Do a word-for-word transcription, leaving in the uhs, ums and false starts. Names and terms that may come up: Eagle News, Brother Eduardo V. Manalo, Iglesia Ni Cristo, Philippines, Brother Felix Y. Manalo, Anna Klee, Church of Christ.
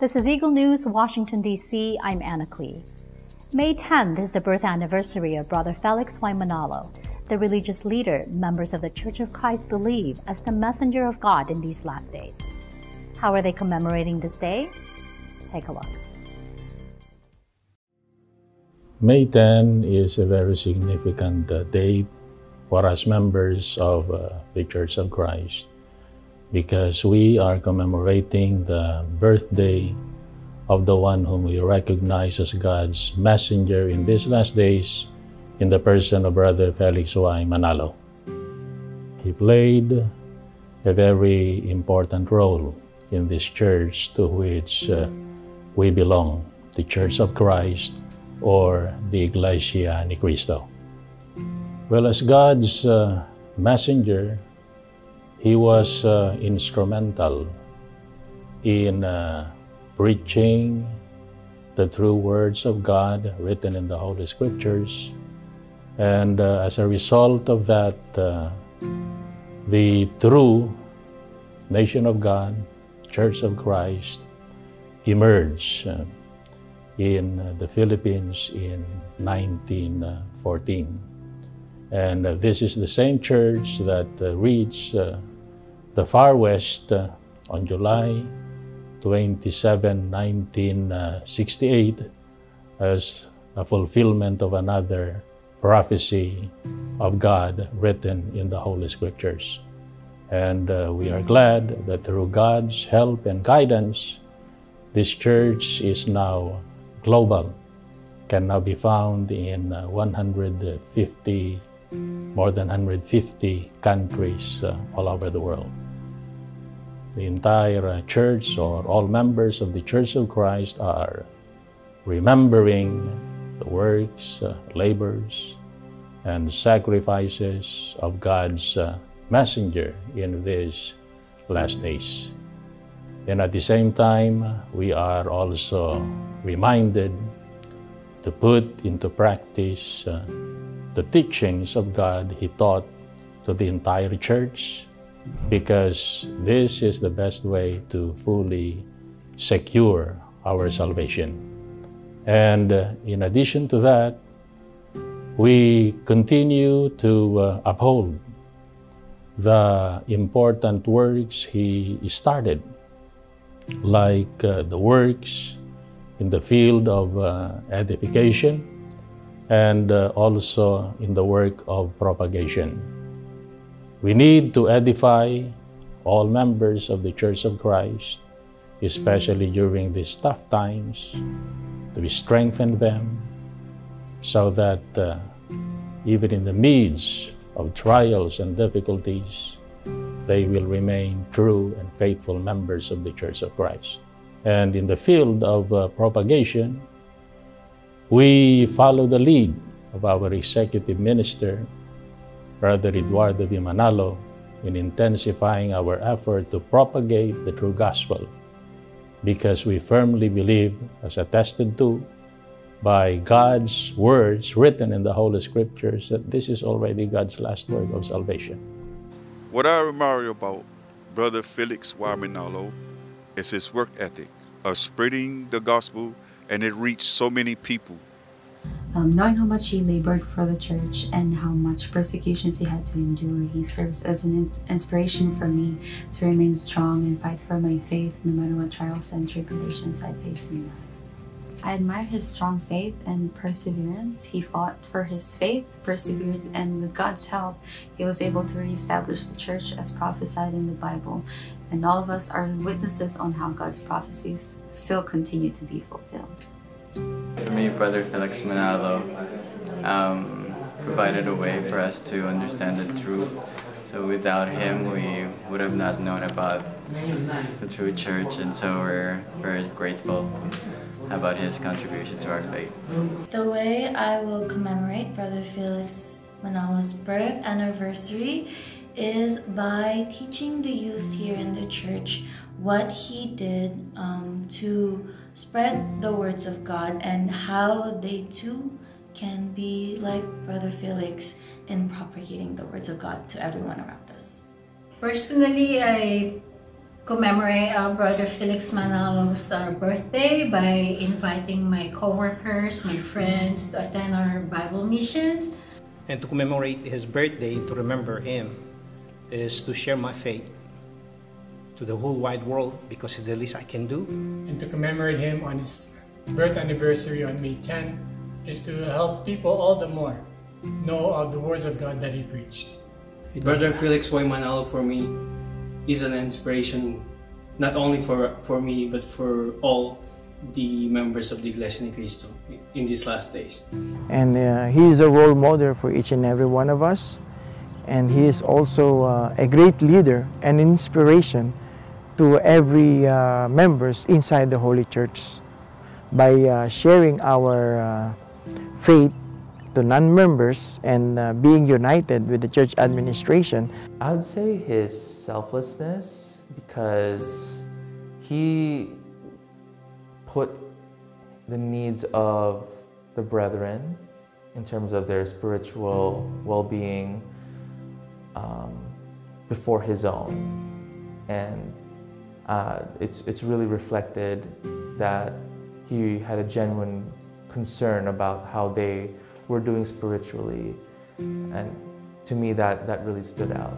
This is Eagle News, Washington, D C I'm Anna Klee. May tenth is the birth anniversary of Brother Felix Y. Manalo, the religious leader members of the Church of Christ believe as the messenger of God in these last days. How are they commemorating this day? Take a look. May tenth is a very significant uh, date for us members of uh, the Church of Christ, because we are commemorating the birthday of the one whom we recognize as God's messenger in these last days, in the person of Brother Felix Y. Manalo. He played a very important role in this church to which uh, we belong, the Church of Christ, or the Iglesia Ni Cristo. Well, as God's uh, messenger, he was uh, instrumental in uh, preaching the true words of God written in the Holy Scriptures. And uh, as a result of that, uh, the true nation of God, Church of Christ, emerged uh, in uh, the Philippines in nineteen fourteen. And uh, this is the same church that uh, reached uh, the far west uh, on July twenty-seventh, nineteen sixty-eight, as a fulfillment of another prophecy of God written in the Holy Scriptures. And uh, we are glad that through God's help and guidance, this church is now global, can now be found in uh, one hundred fifty more than one hundred fifty countries uh, all over the world. The entire uh, church, or all members of the Church of Christ, are remembering the works, uh, labors, and sacrifices of God's uh, messenger in these last days. And at the same time, we are also reminded to put into practice uh, the teachings of God he taught to the entire church, because this is the best way to fully secure our salvation. And uh, in addition to that, we continue to uh, uphold the important works he started, like uh, the works in the field of uh, edification, and uh, also in the work of propagation. We need to edify all members of the Church of Christ, especially during these tough times, to strengthen them so that uh, even in the midst of trials and difficulties, they will remain true and faithful members of the Church of Christ. And in the field of uh, propagation, we follow the lead of our executive minister, Brother Eduardo V. Manalo, in intensifying our effort to propagate the true gospel, because we firmly believe, as attested to by God's words written in the Holy Scriptures, that this is already God's last word of salvation. What I admire about Brother Felix Y. Manalo is his work ethic of spreading the gospel, and it reached so many people. Um, knowing how much he labored for the church and how much persecutions he had to endure, he serves as an inspiration for me to remain strong and fight for my faith no matter what trials and tribulations I face in life. I admire his strong faith and perseverance. He fought for his faith, persevered, and with God's help, he was able to reestablish the church as prophesied in the Bible. And all of us are witnesses on how God's prophecies still continue to be fulfilled. For me, Brother Felix Manalo um, provided a way for us to understand the truth. So without him, we would have not known about the true church, and so we're very grateful about his contribution to our faith. The way I will commemorate Brother Felix Manalo's birth anniversary is by teaching the youth here in the church what he did um, to spread the words of God, and how they too can be like Brother Felix in propagating the words of God to everyone around us. Personally, I commemorate uh, Brother Felix Manalo's uh, birthday by inviting my co-workers, my friends to attend our Bible missions. And to commemorate his birthday, to remember him, is to share my faith to the whole wide world because it's the least I can do. And to commemorate him on his birth anniversary on May tenth is to help people all the more know of the words of God that he preached. Brother Felix Y. Manalo for me is an inspiration not only for, for me but for all the members of the Iglesia Ni Cristo in these last days. And uh, he is a role model for each and every one of us, and he is also uh, a great leader and inspiration to every uh, members inside the Holy Church by uh, sharing our uh, faith to non-members and uh, being united with the church administration. I would say his selflessness, because he put the needs of the brethren in terms of their spiritual well-being um, before his own. And uh, it's, it's really reflected that he had a genuine concern about how they were doing spiritually, and to me that, that really stood out.